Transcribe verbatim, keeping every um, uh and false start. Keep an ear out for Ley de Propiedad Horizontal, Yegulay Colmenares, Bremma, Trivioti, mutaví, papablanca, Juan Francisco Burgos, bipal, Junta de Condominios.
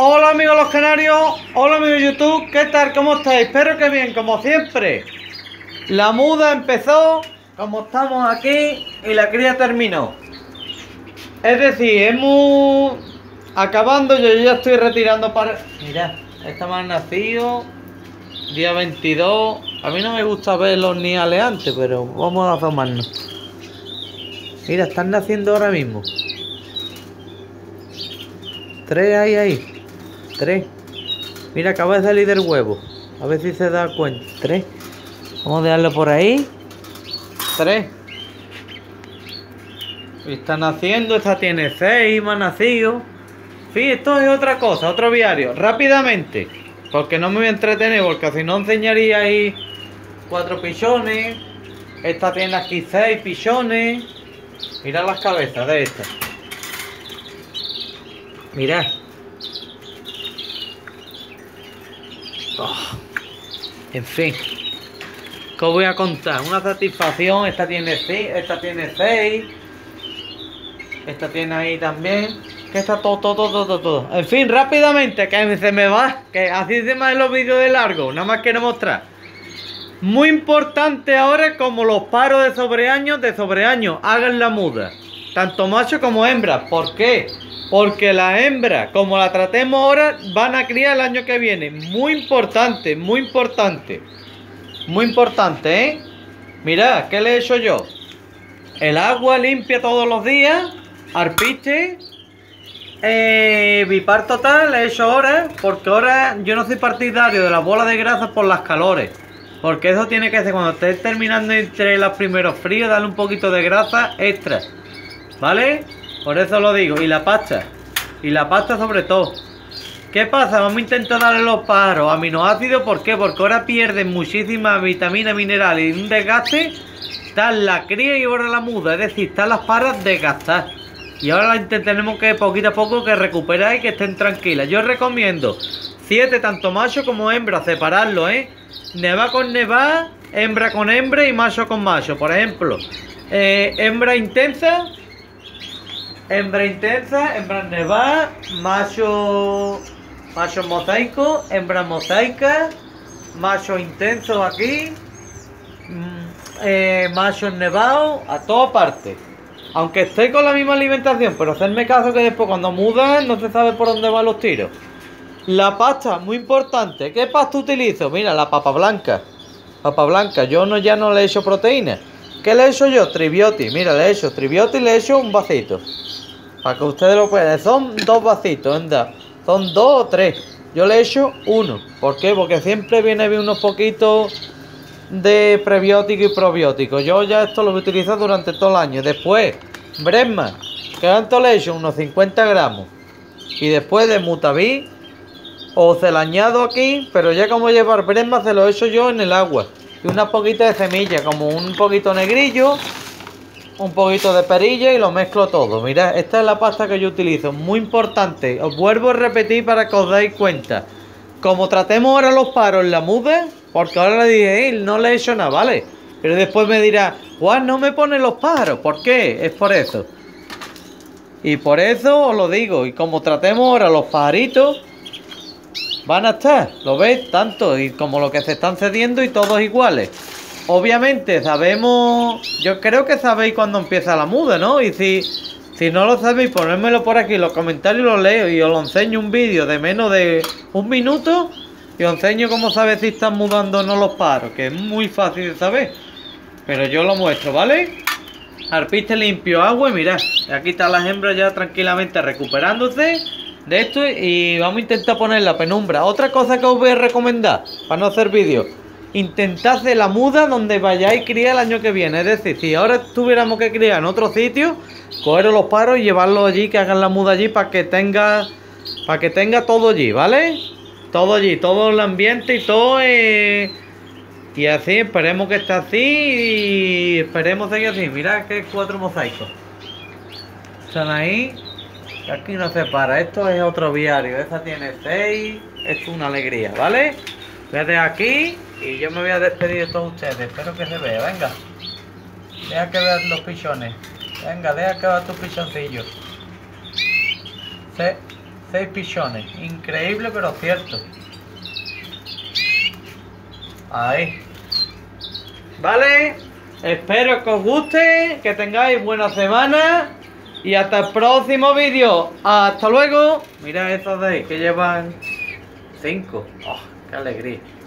Hola amigos los canarios, hola amigos YouTube, ¿qué tal? ¿Cómo estáis? Espero que bien, como siempre. La muda empezó, como estamos aquí, y la cría terminó. Es decir, hemos... acabando, yo ya estoy retirando para... Mirad, esta me ha nacido día veintidós. A mí no me gusta ver los niales antes, pero vamos a tomarnos. Mira, están naciendo ahora mismo. Tres hay ahí. Tres. Mira, acaba de salir del huevo. A ver si se da cuenta. Tres. Vamos a dejarlo por ahí. Tres. Está naciendo. Esta tiene seis. Me ha nacido. Sí, esto es otra cosa. Otro viario. Rápidamente. Porque no me voy a entretener. Porque si no enseñaría ahí cuatro pichones. Esta tiene aquí seis pichones. Mirad las cabezas de estas. Mirad. Oh, en fin, ¿qué os voy a contar? Una satisfacción. Esta tiene seis, esta tiene seis, esta tiene ahí también. Que está todo, todo, todo, todo. En fin, rápidamente, que se me va, que así se me van los vídeos de largo. Nada más quiero mostrar. Muy importante ahora, como los paros de sobreaños, de sobreaños, hagan la muda, tanto macho como hembra. ¿Por qué? Porque la hembra, como la tratemos ahora, van a criar el año que viene. Muy importante, muy importante. Muy importante, ¿eh? Mirad, ¿qué le he hecho yo? El agua limpia todos los días. Arpiste. Eh, bipar total le he hecho ahora. Porque ahora yo no soy partidario de las bolas de grasa por las calores. Porque eso tiene que ser cuando estés terminando entre los primeros fríos, darle un poquito de grasa extra. ¿Vale? Por eso lo digo. Y la pasta. Y la pasta sobre todo. ¿Qué pasa? Vamos a intentar darle los pájaros aminoácidos. ¿Por qué? Porque ahora pierden muchísimas vitaminas, minerales. Y un desgaste. Está la cría y ahora la muda. Es decir, están las paras desgastadas. Y ahora intentaremos que poquito a poco que recuperar y que estén tranquilas. Yo recomiendo siete, tanto macho como hembra, separarlo, ¿eh? Neva con neva, hembra con hembra y macho con macho. Por ejemplo, eh, hembra intensa. Hembra intensa, hembra nevada, macho, macho mosaico, hembra mosaica, macho intenso aquí, eh, macho nevado, a todas partes. Aunque esté con la misma alimentación, pero hacerme caso que después cuando mudan no se sabe por dónde van los tiros. La pasta, muy importante. ¿Qué pasta utilizo? Mira, la papa blanca. Papa blanca, yo no, ya no le he hecho proteína. ¿Qué le he hecho yo? Trivioti, mira, le he hecho Trivioti y le he hecho un vasito. Para que ustedes lo puedan. Son dos vasitos, anda. Son dos o tres. Yo le he hecho uno. ¿Por qué? Porque siempre viene a ver unos poquitos de prebiótico y probiótico. Yo ya esto lo he utilizado durante todo el año. Después, Bremma. ¿Qué tanto le he hecho? Unos cincuenta gramos. Y después de mutaví. O se la añado aquí. Pero ya como llevar Bremma se lo he hecho yo en el agua. Y una poquita de semilla, como un poquito negrillo, un poquito de perilla y lo mezclo todo. Mirad, esta es la pasta que yo utilizo, muy importante. Os vuelvo a repetir para que os dais cuenta. Como tratemos ahora los paros en la muda, porque ahora le dije, no le he hecho nada, ¿vale? Pero después me dirá, Juan, no me ponen los pájaros. ¿Por qué? Es por eso. Y por eso os lo digo. Y como tratemos ahora los pajaritos... van a estar, lo ves, tanto y como lo que se están cediendo y todos iguales. Obviamente sabemos, yo creo que sabéis cuando empieza la muda, ¿no? Y si, si no lo sabéis, ponérmelo por aquí, los comentarios los leo y os lo enseño un vídeo de menos de un minuto y os enseño cómo saber si están mudando o no los paros, que es muy fácil de saber. Pero yo lo muestro, ¿vale? Arpiste limpio, agua y mirad, aquí están las hembras ya tranquilamente recuperándose de esto y vamos a intentar poner la penumbra. Otra cosa que os voy a recomendar para no hacer vídeos, intentad de la muda donde vayáis a criar el año que viene. Es decir, si ahora tuviéramos que criar en otro sitio, cogeros los paros y llevarlos allí, que hagan la muda allí para que tenga para que tenga todo allí, ¿vale? Todo allí, todo el ambiente y todo, eh, y así, esperemos que esté así y esperemos que así. Mirad que cuatro mosaicos están ahí. Aquí no se para, esto es otro viario. Esta tiene seis, es una alegría, ¿vale? Voy a dejar aquí y yo me voy a despedir de todos ustedes. Espero que se vea, venga. Deja que vean los pichones. Venga, deja que vean tus pichoncillos. Se, Seis pichones. Increíble, pero cierto. Ahí. Vale. Espero que os guste. Que tengáis buena semana. Y hasta el próximo vídeo. Hasta luego. Mira estos de ahí que llevan cinco. Oh, qué alegría.